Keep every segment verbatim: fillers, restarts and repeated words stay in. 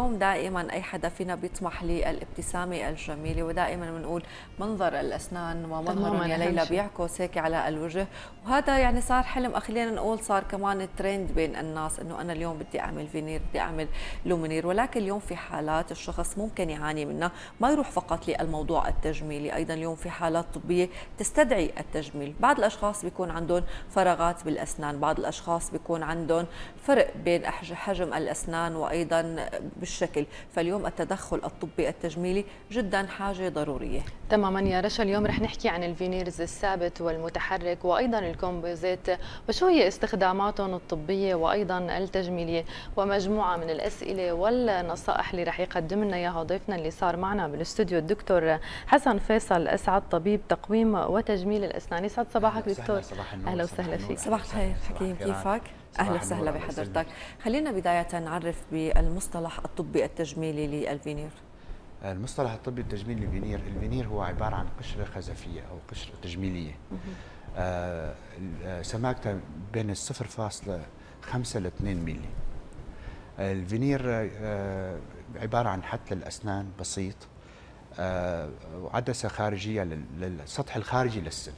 اليوم دائما أي حدا فينا بيطمح للابتسامة الجميلة، ودائما بنقول منظر الأسنان ومظهر يا ليلى بيعكس هيك على الوجه، وهذا يعني صار حلم، خلينا نقول صار كمان ترند بين الناس إنه أنا اليوم بدي أعمل فينير، بدي أعمل لومينير. ولكن اليوم في حالات الشخص ممكن يعاني منها، ما يروح فقط للموضوع التجميلي، أيضا اليوم في حالات طبية تستدعي التجميل. بعض الأشخاص بيكون عندهم فراغات بالأسنان، بعض الأشخاص بيكون عندهم فرق بين حجم الأسنان وأيضا بالشكل، فاليوم التدخل الطبي التجميلي جدا حاجة ضرورية. تماما يا رشا، اليوم رح نحكي عن الفينيرز الثابت والمتحرك وأيضا الكومبوزيت وشو هي استخداماتهم الطبية وأيضا التجميلية، ومجموعة من الأسئلة والنصائح اللي رح يقدم لنا إياها ضيفنا اللي صار معنا بالاستوديو الدكتور حسن فيصل أسعد، طبيب تقويم وتجميل الأسنان. يسعد صباحك دكتور. أهلا وسهلا فيك. صباح الخير حكيم، كيفك؟ اهلا وسهلا بحضرتك. خلينا بدايه نعرف بالمصطلح الطبي التجميلي للفينير. المصطلح الطبي التجميلي للفينير، الفينير هو عباره عن قشره خزفيه او قشره تجميليه. آه سماكتها بين صفر فاصلة خمسة ل اثنين مللي. الفينير آه عباره عن حتل الاسنان بسيط آه وعدسه خارجيه للسطح الخارجي للسن.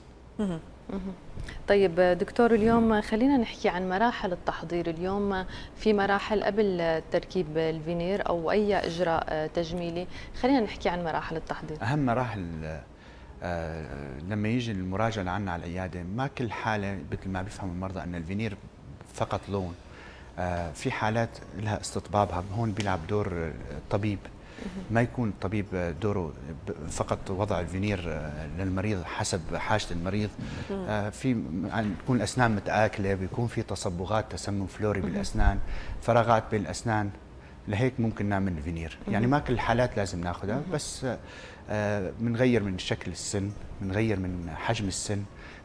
طيب دكتور، اليوم خلينا نحكي عن مراحل التحضير. اليوم في مراحل قبل تركيب الفينير أو أي إجراء تجميلي، خلينا نحكي عن مراحل التحضير. أهم مراحل لما يجي المراجعة عنا على العيادة، ما كل حالة مثل ما بيفهم المرضى أن الفينير فقط لون، في حالات لها استطبابها، هون بيلعب دور الطبيب. ما يكون الطبيب دوره فقط وضع الفينير للمريض حسب حاجة المريض. في بتكون الأسنان متآكلة، بيكون في تصبغات تسمم فلوري بالأسنان، فراغات بين الأسنان، لهيك ممكن نعمل الفينير. يعني ما كل الحالات لازم ناخذها، بس بنغير من شكل السن، بنغير من حجم السن،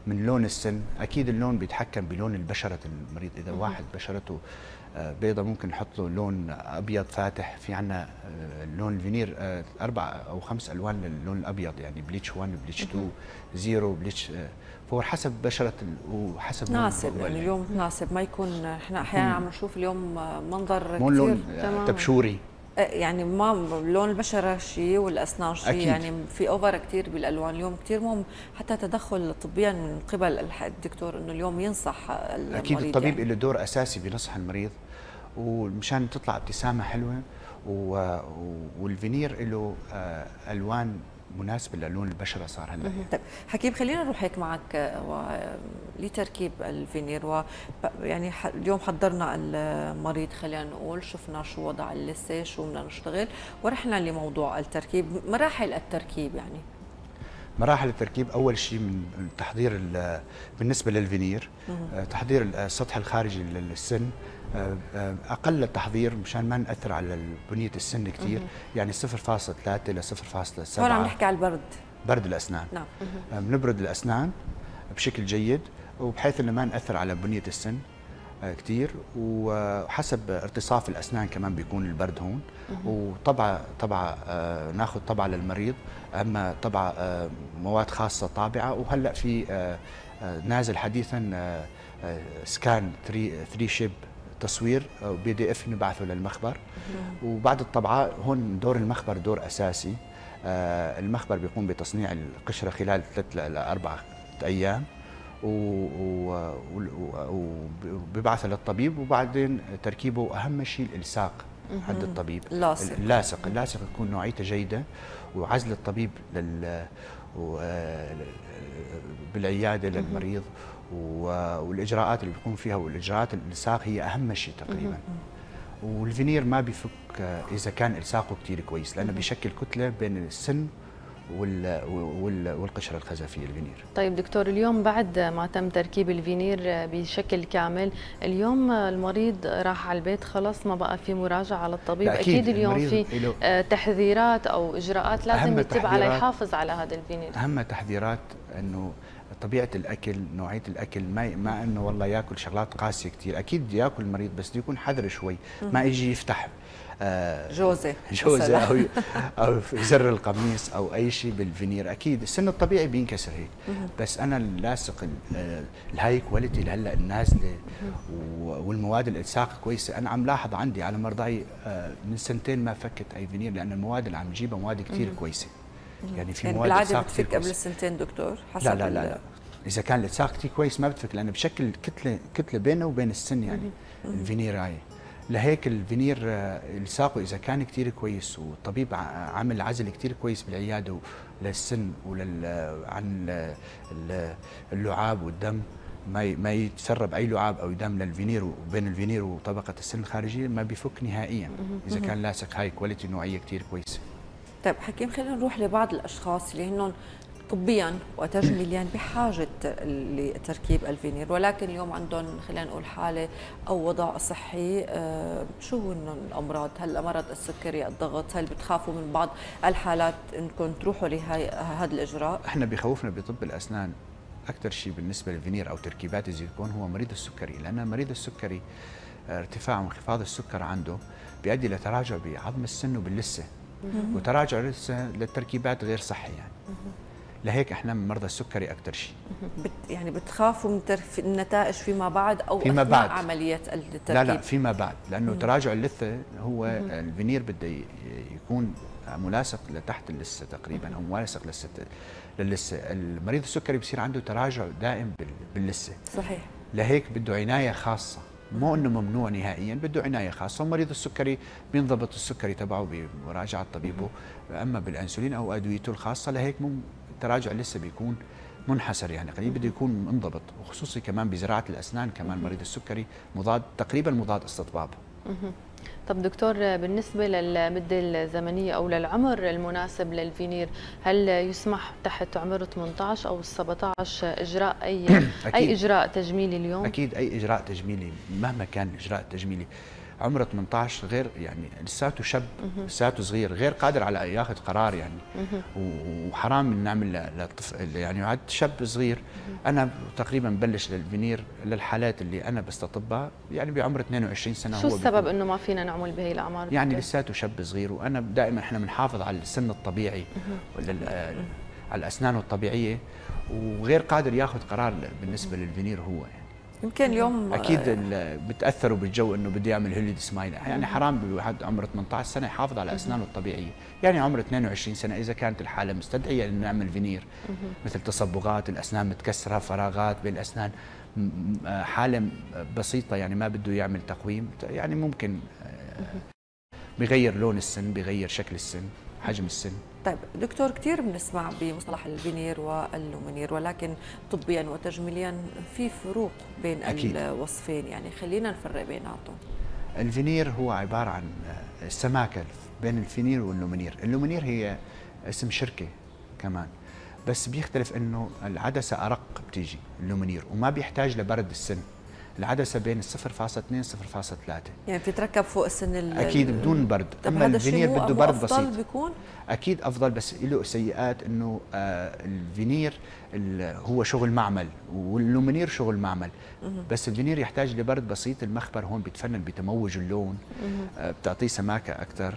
من لون السن. أكيد اللون بيتحكم بلون البشرة المريض، إذا واحد بشرته بيضة ممكن نحط له لون أبيض فاتح. في عنا لون الفينير أربع أو خمس ألوان للون الأبيض، يعني بليتش واحد، بليتش اثنين، صفر، بليتش فور، حسب بشرة وحسب ناسب اليوم يعني. ناسب ما يكون، إحنا أحيانا عم نشوف اليوم منظر مو لون تبشوري، يعني ما لون البشرة شيء والأسنان شيء، يعني في أوفر كثير بالألوان. اليوم كثير مهم حتى تدخل طبيا من قبل الدكتور، إنه اليوم ينصح المريض. أكيد الطبيب يعني له دور أساسي بنصح المريض، ومشان تطلع ابتسامة حلوة، والفينير له ألوان مناسبة للون البشرة صار هلا. طيب حكيم، خلينا نروح هيك معك لتركيب الفينير، و يعني اليوم حضرنا المريض، خلينا نقول شفنا شو وضع اللثة، شو بدنا نشتغل، ورحنا لموضوع التركيب. مراحل التركيب، يعني مراحل التركيب، أول شيء من تحضير بالنسبة للفينير، تحضير السطح الخارجي للسن، أقل تحضير مشان ما نأثر على بنية السن كثير، يعني صفر فاصلة ثلاثة إلى صفر فاصلة سبعة. هون عم نحكي على البرد، برد الأسنان. نعم، بنبرد الأسنان بشكل جيد وبحيث إنه ما نأثر على بنية السن كثير، وحسب ارتصاف الأسنان كمان بيكون البرد هون. وطبعا طبعا ناخذ طبعا للمريض، أما طبعا مواد خاصة طابعة، وهلأ في نازل حديثا سكان ثري شيب تصوير وبي دي اف نبعثه للمخبر. وبعد الطبعه هون دور المخبر دور اساسي. المخبر بيقوم بتصنيع القشره خلال ثلاث لاربع ايام، وببعثها للطبيب، وبعدين تركيبه. اهم شيء الالصاق عند الطبيب، اللاصق اللاصق اللاصق يكون نوعيته جيده، وعزل الطبيب لل بالعياده للمريض، والاجراءات اللي بيكون فيها، والاجراءات الالصاق هي اهم شيء تقريبا. والفينير ما بيفك اذا كان الصاقه كثير كويس، لانه بيشكل كتله بين السن والقشره الخزفيه الفينير. طيب دكتور، اليوم بعد ما تم تركيب الفينير بشكل كامل، اليوم المريض راح على البيت، خلاص ما بقى في مراجعه على الطبيب. اكيد, أكيد اليوم في تحذيرات او اجراءات لازم يتبع على يحافظ على هذا الفينير. اهم تحذيرات انه طبيعه الاكل، نوعيه الاكل، ما ما انه والله ياكل شغلات قاسيه كثير، اكيد ياكل المريض بس بده يكون حذر شوي، ما يجي يفتح آه جوزه جوزه او او زر القميص او اي شيء بالفينير، اكيد السن الطبيعي بينكسر هيك، بس انا اللاصق الهاي كواليتي اللي هلا النازله والمواد الالصاق كويسه، انا عم لاحظ عندي على مرضاي آه من سنتين ما فكت اي فينير، لان المواد اللي عم جيبها مواد كثير كويسه. يعني في يعني مواد بالعاده بتفك قبل السنتين دكتور؟ حسب لا لا لا, لا. اذا كان الالصاق كثير كويس ما بتفك، لانه بشكل كتله كتله بينه وبين السن يعني الفينير هاي، لهيك الفينير الصاقه اذا كان كثير كويس والطبيب عامل عزل كثير كويس بالعياده للسن ولل عن اللعاب والدم، ما ما يتسرب اي لعاب او دم للفينير وبين الفينير وطبقه السن الخارجيه، ما بيفك نهائيا اذا كان لاصق هاي كواليتي نوعيه كثير كويسه. طيب حكيم، خلينا نروح لبعض الاشخاص اللي هنن طبيا وتجميليا بحاجه لتركيب الفينير، ولكن اليوم عندهم خلينا نقول حاله او وضع صحي. أه شو هن الامراض؟ هلا مرض السكري، الضغط، هل بتخافوا من بعض الحالات انكم تروحوا لهي هذا الاجراء؟ احنا بخوفنا بطب الاسنان اكثر شيء بالنسبه للفينير او تركيبات الزيركون هو مريض السكري، لان مريض السكري ارتفاع وانخفاض السكر عنده بيؤدي لتراجع بعظم السن وباللثه، وتراجع لسه للتركيبات غير صحي يعني. لهيك احنا من مرضى السكري اكثر شيء. بت يعني بتخافوا من ترف... النتائج فيما بعد او فيما بعد عمليه التركيب؟ لا لا فيما بعد، لانه مم. تراجع اللثه هو مم. الفينير بده يكون ملاصق لتحت اللثه تقريبا، مم. او ملاصق للست... للثه، المريض السكري بصير عنده تراجع دائم بال... باللثه. صحيح. لهيك بده عنايه خاصه، مو انه ممنوع نهائيا، بده عنايه خاصه، ومريض السكري بينضبط السكري تبعه بمراجعه طبيبه اما بالانسولين او ادويته الخاصه، لهيك مم... التراجع لسه بيكون منحسر يعني قليل، بده يكون منضبط، وخصوصي كمان بزراعه الاسنان كمان مريض السكري مضاد تقريبا مضاد استطباب. طب دكتور، بالنسبه للمده الزمنيه او للعمر المناسب للفينير، هل يسمح تحت عمر ثمانية عشر او سبعة عشر اجراء اي اي اجراء تجميلي اليوم؟ اكيد اي اجراء تجميلي مهما كان الاجراء التجميلي، عمره ثمانية عشر غير يعني لساته شاب، لساته صغير، غير قادر على ياخذ قرار يعني، وحرام نعمل للطفل يعني عاد شاب صغير. انا تقريبا ببلش للفينير للحالات اللي انا بستطبها يعني بعمر اثنين وعشرين سنه. شو هو السبب انه ما فينا نعمل بهي الاعمار؟ يعني لساته شاب صغير، وانا دائما احنا بنحافظ على السن الطبيعي على الاسنان الطبيعيه، وغير قادر ياخذ قرار بالنسبه للفينير هو يعني. يمكن اليوم اكيد بتاثروا بالجو انه بده يعمل هوليد سمايل، يعني حرام بواحد عمره ثمانية عشر سنه يحافظ على اسنانه الطبيعيه، يعني عمره اثنين وعشرين سنه اذا كانت الحاله مستدعيه انه نعمل فينير، مثل تصبغات، الاسنان متكسره، فراغات بين الاسنان، حاله بسيطه يعني ما بده يعمل تقويم، يعني ممكن بغير لون السن، بغير شكل السن، حجم السن. طيب دكتور، كثير بنسمع بمصطلح الفينير واللومينير، ولكن طبيا وتجميليا في فروق بين أكيد. الوصفين، يعني خلينا نفرق بيناتهم. الفينير هو عباره عن سماكه بين الفينير واللومينير، اللومينير هي اسم شركه كمان، بس بيختلف انه العدسه ارق بتيجي اللومينير وما بيحتاج لبرد السن، العدسه بين صفر فاصلة اثنين صفر فاصلة ثلاثة يعني بتتركب فوق السن ال اكيد بدون برد. اما الفينير بده برد بسيط. افضل بيكون اكيد افضل، بس له سيئات انه آه الفينير هو شغل معمل واللومينير شغل معمل، بس الفينير يحتاج لبرد بسيط، المخبر هون بيتفنن بتموج اللون، آه بتعطيه سماكه اكثر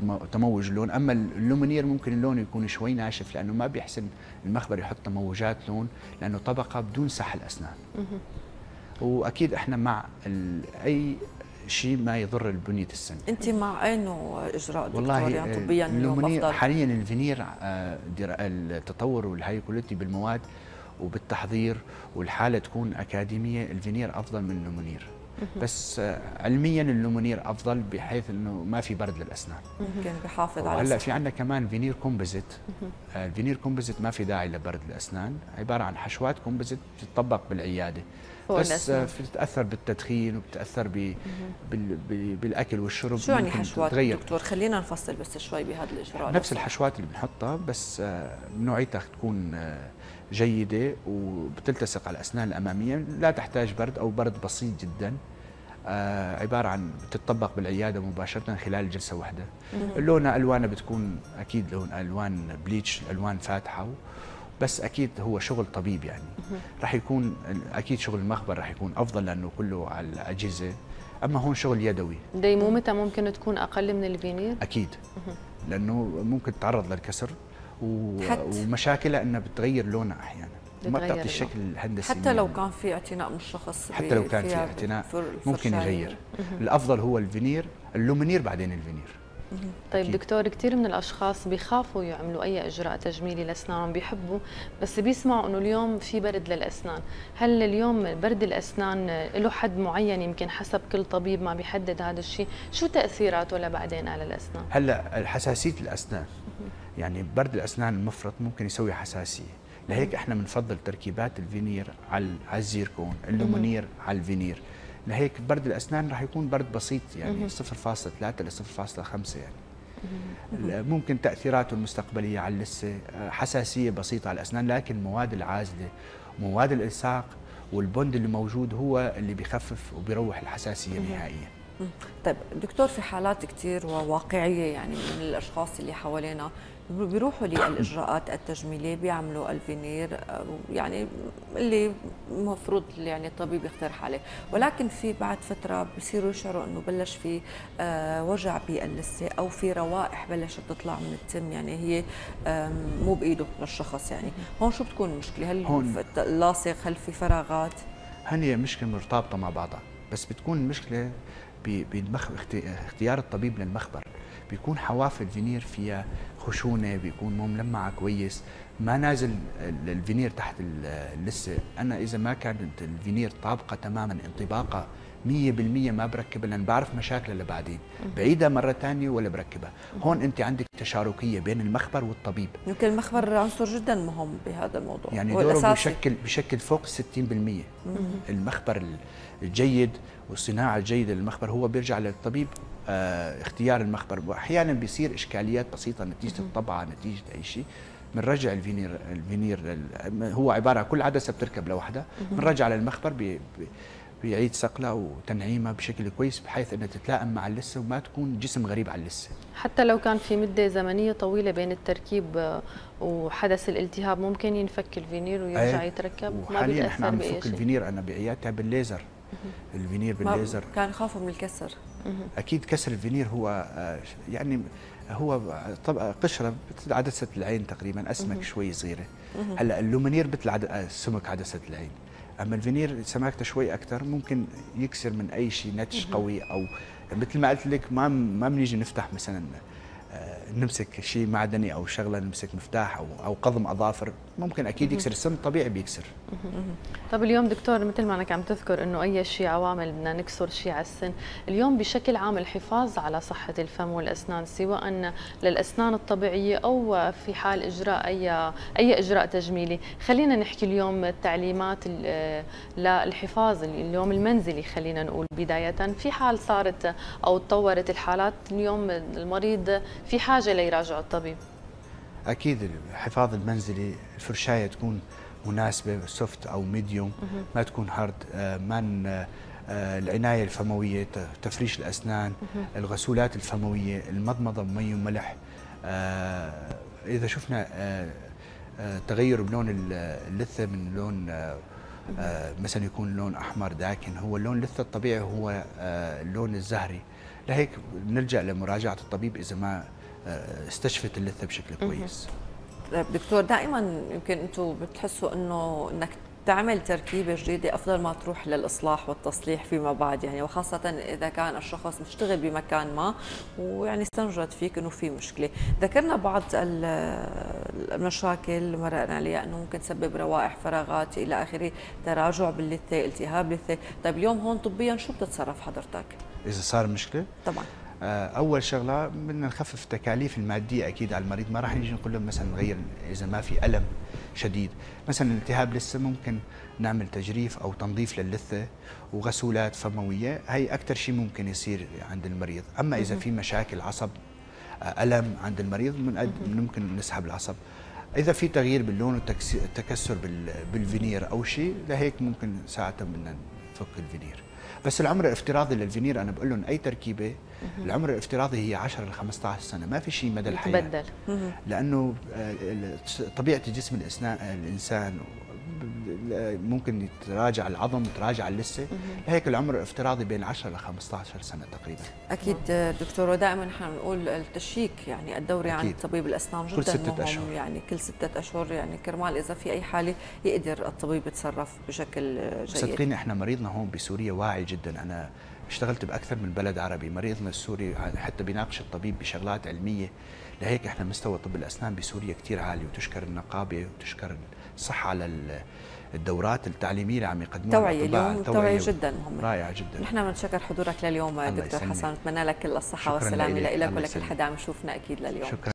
بتموج اللون. اما اللومينير ممكن اللون يكون شوي ناشف، لانه ما بيحسن المخبر يحط تموجات لون، لانه طبقه بدون سحل اسنان. واكيد احنا مع اي شيء ما يضر البنيه السن. انت مع اي نوع اجراء دكتور يعني طبيا اليوم حاليا؟ الفينير التطور والهاي كواليتي بالمواد وبالتحضير والحاله تكون اكاديميه، الفينير افضل من اللومينير، بس علميا اللومينير افضل بحيث انه ما في برد للاسنان، يمكن بحافظ على. هلا في عندنا كمان فينير كومبوزيت، الفينير كومبوزيت ما في داعي لبرد الاسنان، عباره عن حشوات كومبوزيت بتطبق بالعياده، بس بتتاثر بالتدخين وبتتاثر ب... بال... بال... بالاكل والشرب. شو يعني حشوات دكتور؟ خلينا نفصل بس شوي بهذا الاجراء. نفس الحشوات اللي بنحطها بس نوعيتها تكون جيده وبتلتصق على الاسنان الاماميه، لا تحتاج برد او برد بسيط جدا، عباره عن بتطبق بالعياده مباشره خلال جلسه واحده. لونها الوانها بتكون اكيد لون الوان بليتش، الوان فاتحه بس اكيد هو شغل طبيب يعني. راح يكون اكيد شغل المخبر راح يكون افضل لانه كله على الاجهزه، اما هون شغل يدوي. ديمومتها ممكن تكون اقل من الفينير؟ اكيد لانه ممكن تتعرض للكسر و... ومشاكلها انها بتغير لونها احيانا، ما بتعطي الشكل الهندسي حتى لو كان في اعتناء من الشخص، حتى لو كان في اعتناء ممكن يغير. الافضل هو الفينير، اللومينير بعدين الفينير. طيب دكتور، كثير من الاشخاص بيخافوا يعملوا اي اجراء تجميلي لاسنانهم، بيحبوا بس بيسمعوا انه اليوم في برد للاسنان، هل اليوم برد الاسنان له حد معين؟ يمكن حسب كل طبيب ما بيحدد هذا الشيء، شو تاثيراته لبعدين على الاسنان؟ هلا حساسيه الاسنان يعني برد الاسنان المفرط ممكن يسوي حساسيه، لهيك احنا بنفضل تركيبات الفينير على الزيركون، اللومينير على الفينير، لهيك برد الاسنان راح يكون برد بسيط يعني صفر فاصلة ثلاثة ل صفر فاصلة خمسة يعني. ممكن تاثيراته المستقبليه على اللثه، حساسيه بسيطه على الاسنان، لكن المواد العازله مواد الالصاق والبند اللي موجود هو اللي بيخفف وبيروح الحساسيه نهائيا. طيب دكتور، في حالات كثير وواقعيه يعني من الاشخاص اللي حوالينا بيروحوا للاجراءات التجميليه بيعملوا الفينير يعني اللي المفروض يعني الطبيب يقترح عليه، ولكن في بعد فتره بصيروا يشعروا انه بلش في وجع باللثه او في روائح بلشت تطلع من التم، يعني هي مو بايده للشخص يعني، هون شو بتكون المشكله؟ هل لاصق؟ هل في فراغات؟ هني مشكله مرتبطه مع بعضها، بس بتكون المشكله بالمخ... اختيار الطبيب للمخبر. بيكون حواف الفينير فيها خشونه، بيكون مو ملمعه كويس، ما نازل الفينير تحت اللثه. انا اذا ما كانت الفينير طابقه تماما انطباقه مية بالمية ما بركبها، لان بعرف مشاكلها اللي بعدين، بعيدها مره ثانيه ولا بركبها. هون انت عندك تشاركيه بين المخبر والطبيب. يمكن المخبر عنصر جدا مهم بهذا الموضوع، يعني دوره بشكل بشكل فوق ستين بالمية. المخبر الجيد والصناعه الجيده للمخبر هو بيرجع للطبيب آه اختيار المخبر، واحيانا بيصير اشكاليات بسيطه نتيجه الطبعه نتيجه اي شيء، بنرجع الفينير. الفينير هو عباره عن كل عدسه بتركب لوحدها، بنرجع للمخبر بي بي بيعيد صقلها وتنعيمها بشكل كويس بحيث انها تتلائم مع اللثه وما تكون جسم غريب على اللثه. حتى لو كان في مده زمنيه طويله بين التركيب وحدث الالتهاب ممكن ينفك الفينير ويرجع يتركب؟ وحاليا احنا عم نفك الفينير انا بعيادتها بالليزر. الفينير بالليزر كان خافوا من الكسر. اكيد كسر الفينير هو يعني هو طبقه قشره مثل عدسه العين تقريبا، اسمك شوي صغيره. هلا اللومينير مثل سمك عدسه العين، اما الفينير سماكته شوي اكثر، ممكن يكسر من اي شيء نتش قوي، او مثل ما قلت لك ما ما بنيجي نفتح مثلا نمسك شيء معدني او شغله، نمسك مفتاح او او قضم اظافر، ممكن اكيد يكسر. السم طبيعي بيكسر. طب اليوم دكتور، مثل ما انك عم تذكر انه اي شيء عوامل بدنا نكسر شيء على السن، اليوم بشكل عام الحفاظ على صحه الفم والاسنان سواء للاسنان الطبيعيه او في حال اجراء اي اي اجراء تجميلي، خلينا نحكي اليوم التعليمات للحفاظ اليوم المنزلي، خلينا نقول بدايه في حال صارت او تطورت الحالات اليوم المريض في حاجه ليراجع الطبيب. اكيد الحفاظ المنزلي، الفرشايه تكون مناسبه سوفت او ميديوم، ما تكون هارد. ما العنايه الفمويه، تفريش الاسنان، الغسولات الفمويه، المضمضه بمي وملح. اذا شفنا تغير بلون اللثه من لون مثلا يكون لون احمر داكن، هو لون اللثه الطبيعي هو اللون الزهري، لهيك نلجأ لمراجعة الطبيب إذا ما استشفت اللثة بشكل كويس. دكتور، دائما يمكن أنتم بتحسوا أنه أنك تعمل تركيبة جديدة أفضل ما تروح للإصلاح والتصليح فيما بعد يعني، وخاصة إذا كان الشخص مشتغل بمكان ما ويعني استنجد فيك أنه في مشكلة. ذكرنا بعض المشاكل مرقنا عليها أنه ممكن تسبب روائح، فراغات إلى آخره، تراجع باللثة، التهاب لثة. طيب اليوم هون طبيا شو بتتصرف حضرتك؟ إذا صار مشكلة؟ طبعا أول شغلة بدنا نخفف التكاليف المادية أكيد على المريض، ما راح نيجي نقول له مثلا نغير إذا ما في ألم شديد، مثلا التهاب لثة ممكن نعمل تجريف أو تنظيف للثة وغسولات فموية، هي أكثر شيء ممكن يصير عند المريض. أما إذا في مشاكل عصب ألم عند المريض ممكن نسحب العصب. إذا في تغيير باللون والتكسر بالفينير أو شيء، لهيك ممكن ساعتها بدنا نفك الفينير. بس العمر الافتراضي للفينير انا بقول لهم اي تركيبه العمر الافتراضي هي عشرة لخمسة عشر سنه، ما في شيء مدى الحياه يتبدل، لانه طبيعه جسم الانسان ممكن يتراجع العظم، يتراجع اللثه، لهيك العمر الافتراضي بين عشرة لخمسة عشر سنه تقريبا. اكيد دكتور، ودائما حنقول التشيك يعني الدوري عند طبيب الاسنان جدا كل ستة اشهر يعني كل ستة اشهر يعني كرمال اذا في اي حاله يقدر الطبيب يتصرف بشكل جيد. صدقيني احنا مريضنا هون بسوريا واعي جدا، انا اشتغلت باكثر من بلد عربي، مريضنا السوري حتى بيناقش الطبيب بشغلات علميه، لهيك احنا مستوى طب الاسنان بسوريا كثير عالي، وتشكر النقابه وتشكر الصحه على الدورات التعليميه اللي عم يقدموها توعيه اليوم، توعيه جدا مهمه رائعه جدا. نحن بنشكر حضورك لليوم دكتور حسن، نتمنى لك كل الصحه والسلامه لك ولكل حدا عم يشوفنا اكيد لليوم. شكرا.